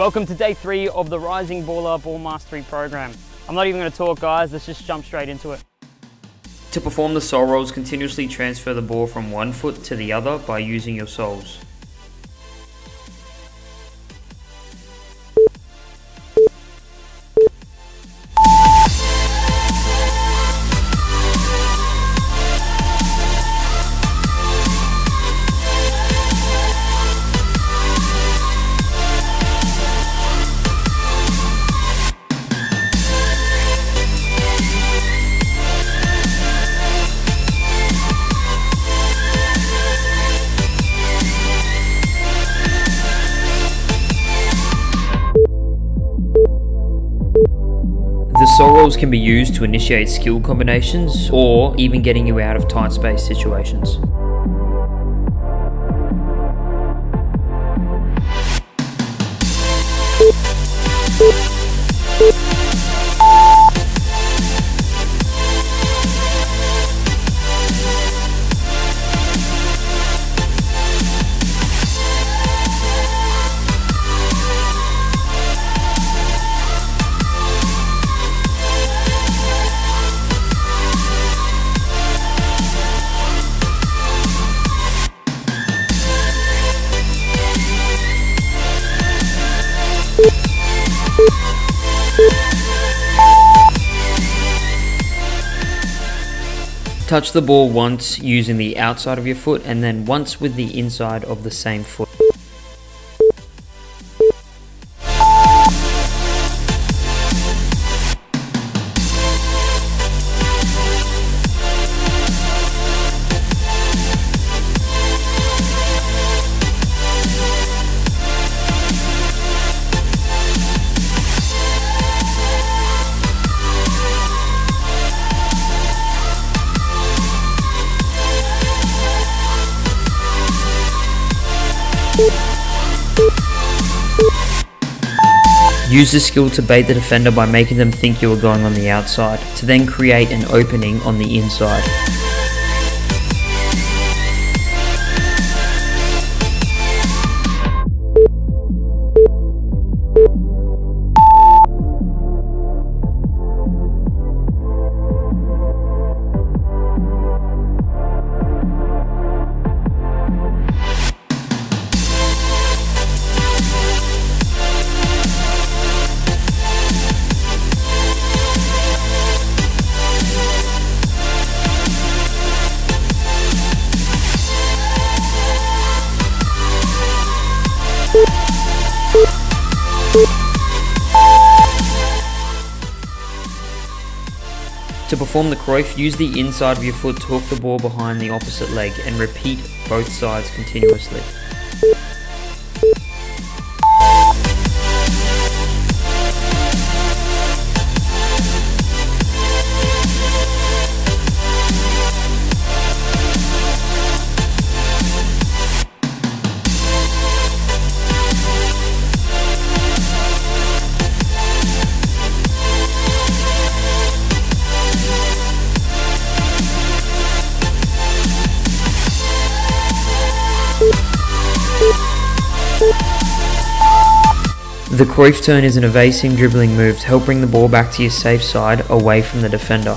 Welcome to day 3 of the Rising Baller Ball Mastery Program. I'm not even going to talk, guys, let's just jump straight into it. To perform the sole rolls, continuously transfer the ball from one foot to the other by using your soles. The sole rolls can be used to initiate skill combinations or even getting you out of tight space situations. Touch the ball once using the outside of your foot and then once with the inside of the same foot. Use the skill to bait the defender by making them think you are going on the outside, to then create an opening on the inside. To perform the Cruyff, use the inside of your foot to hook the ball behind the opposite leg and repeat both sides continuously. The Cruyff turn is an evasive dribbling move to help bring the ball back to your safe side, away from the defender.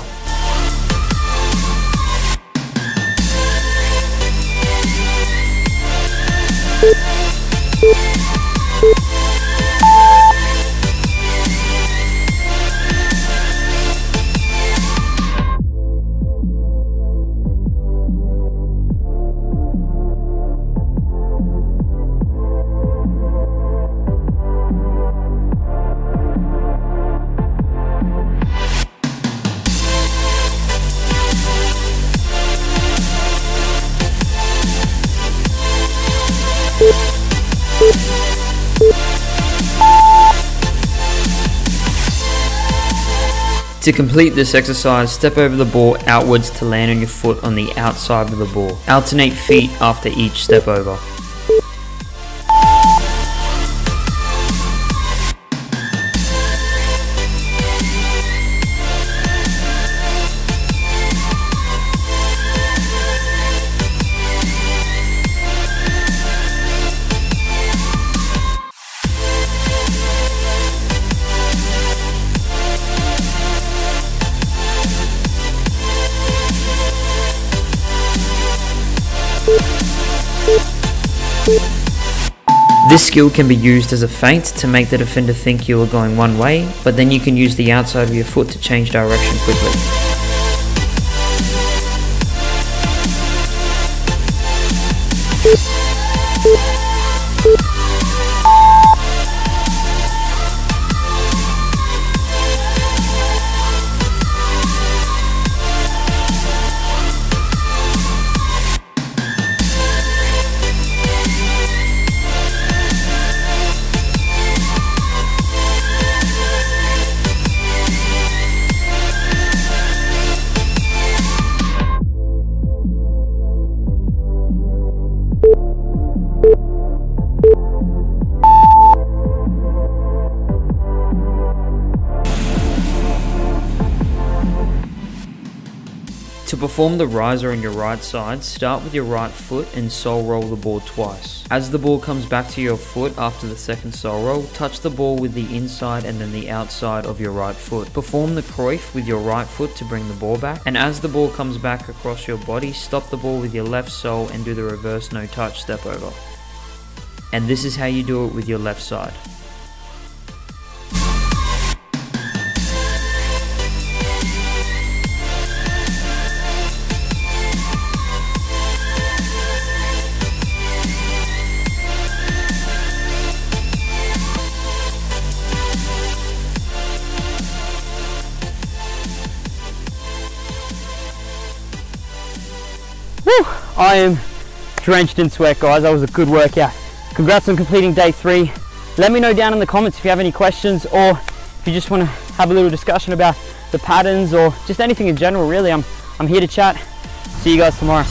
To complete this exercise, step over the ball outwards to land on your foot on the outside of the ball. Alternate feet after each step over. This skill can be used as a feint to make the defender think you are going one way, but then you can use the outside of your foot to change direction quickly. To perform the riser on your right side, start with your right foot and sole roll the ball twice. As the ball comes back to your foot after the second sole roll, touch the ball with the inside and then the outside of your right foot. Perform the Cruyff with your right foot to bring the ball back, and as the ball comes back across your body, stop the ball with your left sole and do the reverse no touch step over. And this is how you do it with your left side. Whew, I am drenched in sweat, guys. That was a good workout. Congrats on completing day 3. Let me know down in the comments if you have any questions, or if you just want to have a little discussion about the patterns or just anything in general, really. I'm here to chat. See you guys tomorrow.